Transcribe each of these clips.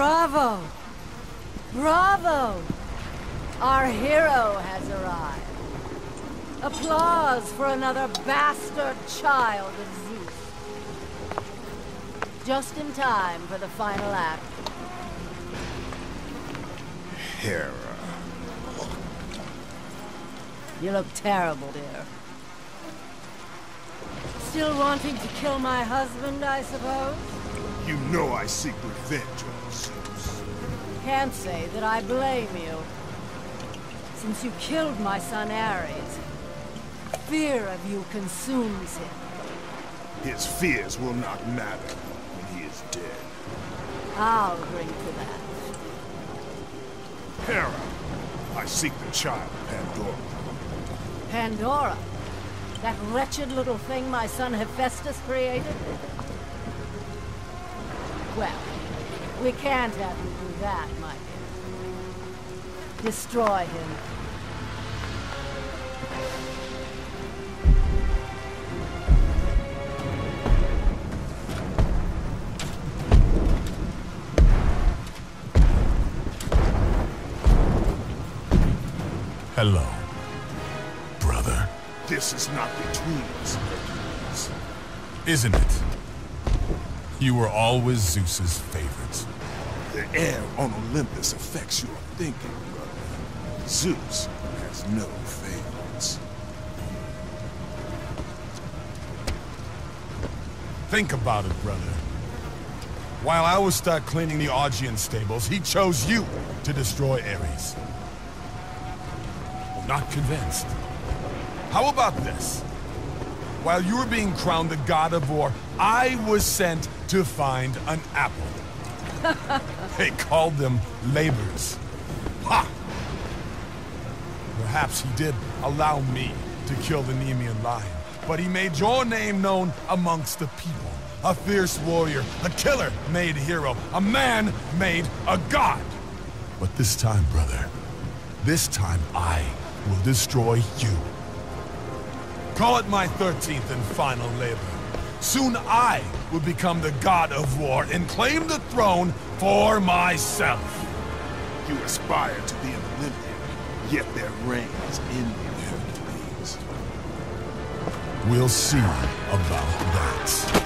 Bravo! Bravo! Our hero has arrived. Applause for another bastard child of Zeus. Just in time for the final act. Hera. You look terrible, dear. Still wanting to kill my husband, I suppose? You know I seek revenge on Zeus. Can't say that I blame you. Since you killed my son Ares, fear of you consumes him. His fears will not matter when he is dead. I'll drink to that. Hera, I seek the child Pandora. Pandora? That wretched little thing my son Hephaestus created? Well, we can't have you do that, my dear. Destroy him. Hello, brother. This is not between us, Hercules. Isn't it? You were always Zeus's favorite. The air on Olympus affects your thinking, brother. Zeus has no favorites. Think about it, brother. While I was stuck cleaning the Augean stables, he chose you to destroy Ares. Not convinced. How about this? While you were being crowned the god of war, I was sent to find an apple. They called them labors. Ha! Perhaps he did allow me to kill the Nemean lion, but he made your name known amongst the people. A fierce warrior, a killer made hero, a man made a god. But this time, brother, this time I will destroy you. Call it my 13th and final labor. Soon I will become the god of war and claim the throne for myself. You aspire to be an Olympian, yet there reigns in you, Hercules. We'll see about that.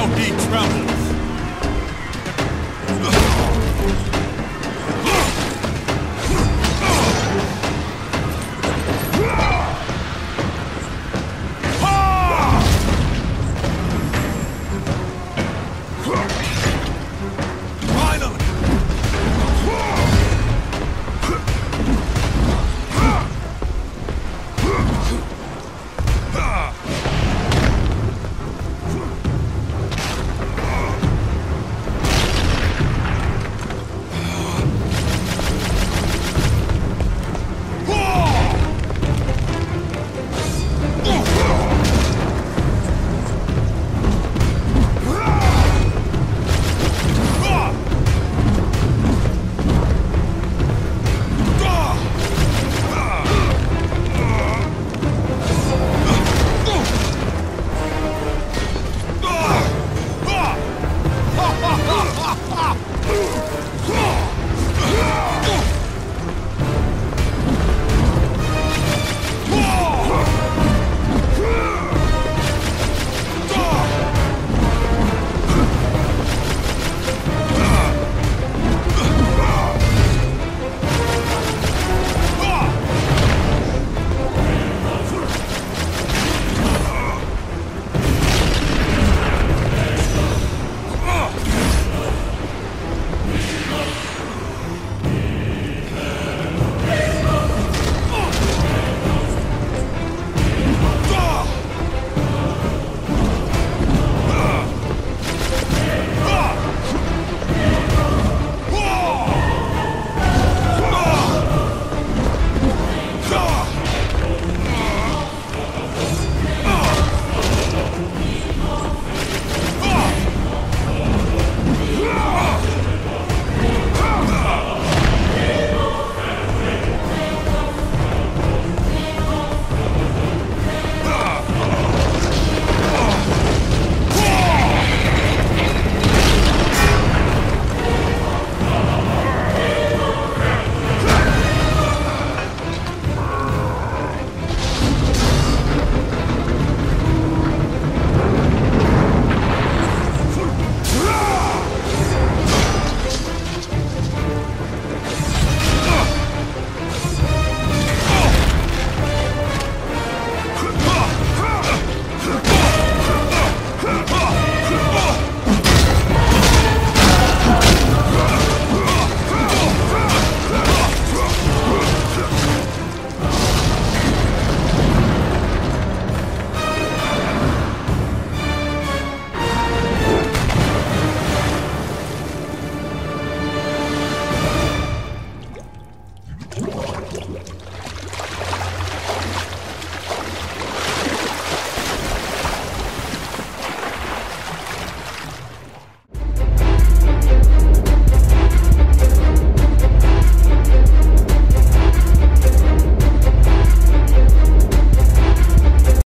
shall be troubled.